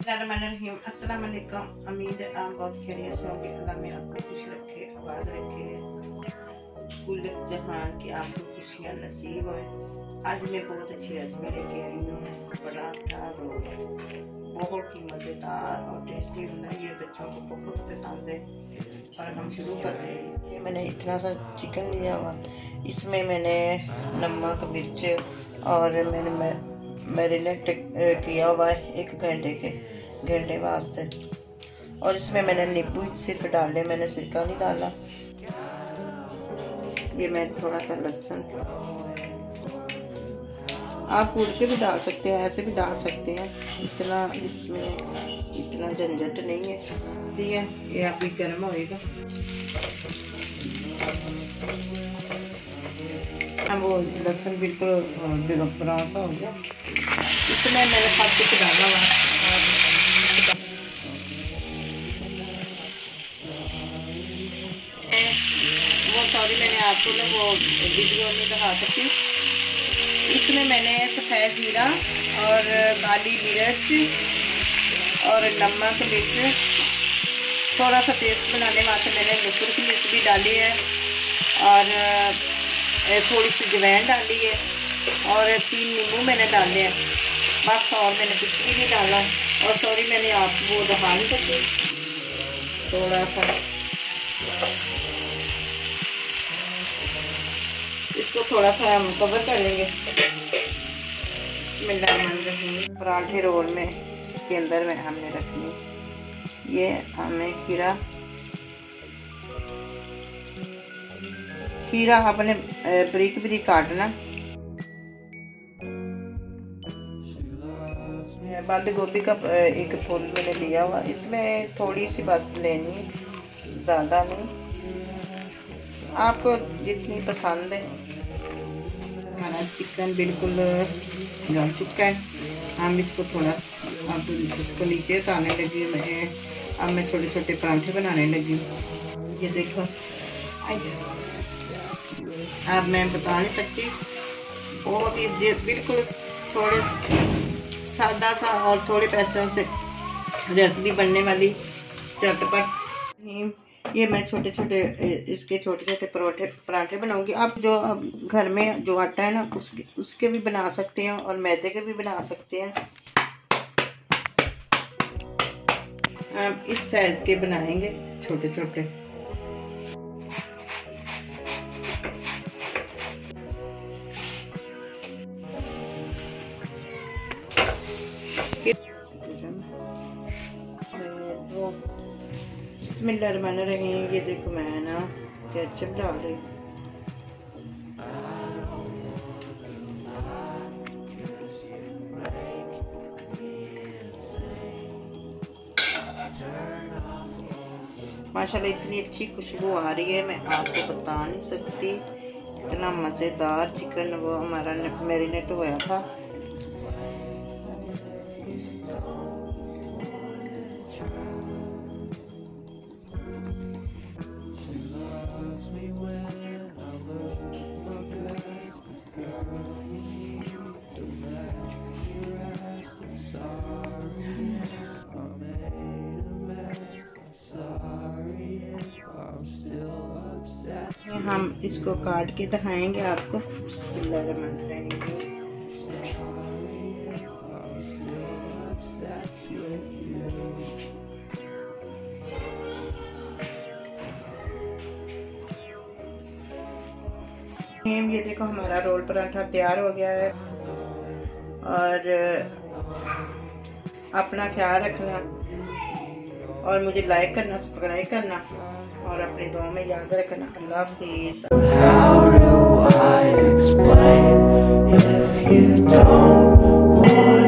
अस्सलाम वालेकुम। उम्मीद है आप बहुत खैरियत से होंगे। अल्लाह में आपको खुश रखे, आबाद रखे, कुल जहान की आपको खुशियाँ नसीब होए। आज मैं बहुत अच्छी रेसिपी लेके आई हूँ, पराठा रोल। बहुत ही मज़ेदार और टेस्टी बना, ये बच्चों को बहुत पसंद है। और हम शुरू कर रहे हैं। ये मैंने इतना सा चिकन लिया हुआ, इसमें मैंने नमक, मिर्च और मैंने मैरिनेट किया हुआ है एक घंटे वास्ते। और इसमें मैंने नींबू सिर्फ डाले, मैंने सिरका नहीं डाला। ये मैं थोड़ा सा लहसुन, आप कूट के भी डाल सकते हैं, ऐसे भी डाल सकते हैं, इतना इसमें इतना झंझट नहीं है। दिया ये अभी गर्म होएगा, हम वो लहसुन बिल्कुल ब्राउन सा हो गया। इसमें मैंने खाद कुछ डाला हुआ, वो सॉरी मैंने आपको ना वो वीडियो में दिखा सकती। इसमें मैंने सफ़ेद जीरा और काली मिर्च और नमक मिर्च, थोड़ा सा पेस्ट बनाने वास्ते मैंने लहसुन की मिर्च भी डाली है और थोड़ी सी जवैन डाली है और 3 नींबू मैंने डाले हैं बस, और मैंने कुछ भी नहीं डाला। और सॉरी मैंने आपको वो दिखा नहीं सकती। थोड़ा सा इसको थोड़ा सा हम कवर कर लेंगे। बिस्मिल्लाह। पराठे रोल में इसके अंदर में हमने रखनी, ये हमें खीरा अपने बारीक काटना, बंद गोभी का एक फूल मैंने लिया हुआ, इसमें थोड़ी सी बस लेनी, ज़्यादा नहीं, आपको जितनी पसंद है। हमारा चिकन बिल्कुल गल चुका है, हम इसको थोड़ा अब इसको नीचे उतारने लगी। अब मैं छोटे छोटे परांठे बनाने लगी। ये देखो, अब मैं बता नहीं सकती, बहुत ही बिल्कुल थोड़े सादा सा और थोड़े पैसों से रेसिपी बनने वाली चटपट। ये मैं छोटे छोटे इसके छोटे छोटे पराठे बनाऊंगी। आप जो घर में जो आटा है ना उसके भी बना सकते हैं और मैदे के भी बना सकते हैं। हम इस साइज के बनाएंगे छोटे छोटे। बिस्मिल्लाहिर्रहमानिर्रहीम। ये देखो मैं ना केचप डाल रही हूँ, माशाल्लाह इतनी अच्छी खुशबू आ रही है, मैं आपको बता नहीं सकती। इतना मज़ेदार चिकन वो हमारा मैरिनेट हुआ था। हम इसको काट के दिखाएंगे आपको। ये देखो हमारा रोल पराठा तैयार हो गया है। और अपना ख्याल रखना और मुझे लाइक करना, सब्सक्राइब करना और अपने दुआ में याद रखना। अल्लाह हाफिज़।